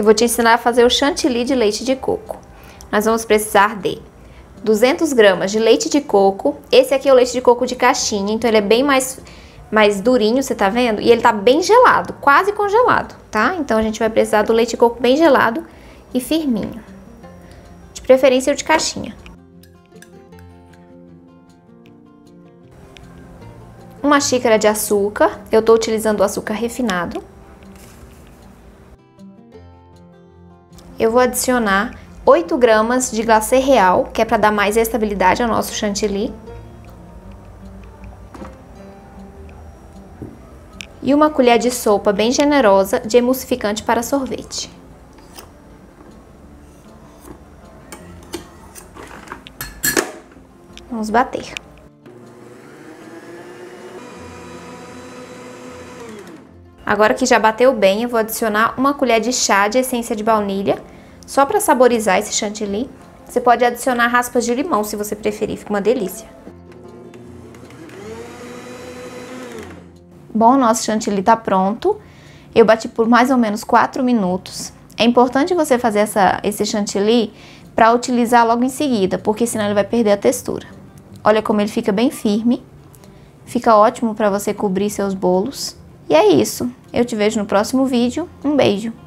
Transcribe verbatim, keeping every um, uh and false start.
Eu vou te ensinar a fazer o chantilly de leite de coco. Nós vamos precisar de duzentas gramas de leite de coco. Esse aqui é o leite de coco de caixinha, então ele é bem mais, mais durinho, você tá vendo? E ele tá bem gelado, quase congelado, tá? Então a gente vai precisar do leite de coco bem gelado e firminho. De preferência o de caixinha. Uma xícara de açúcar, eu tô utilizando o açúcar refinado. Eu vou adicionar oito gramas de glacê real, que é para dar mais estabilidade ao nosso chantilly. E uma colher de sopa bem generosa de emulsificante para sorvete. Vamos bater. Agora que já bateu bem, eu vou adicionar uma colher de chá de essência de baunilha, só para saborizar esse chantilly. Você pode adicionar raspas de limão, se você preferir, fica uma delícia. Bom, nosso chantilly tá pronto. Eu bati por mais ou menos quatro minutos. É importante você fazer essa, esse chantilly para utilizar logo em seguida, porque senão ele vai perder a textura. Olha como ele fica bem firme. Fica ótimo para você cobrir seus bolos. E é isso. Eu te vejo no próximo vídeo. Um beijo!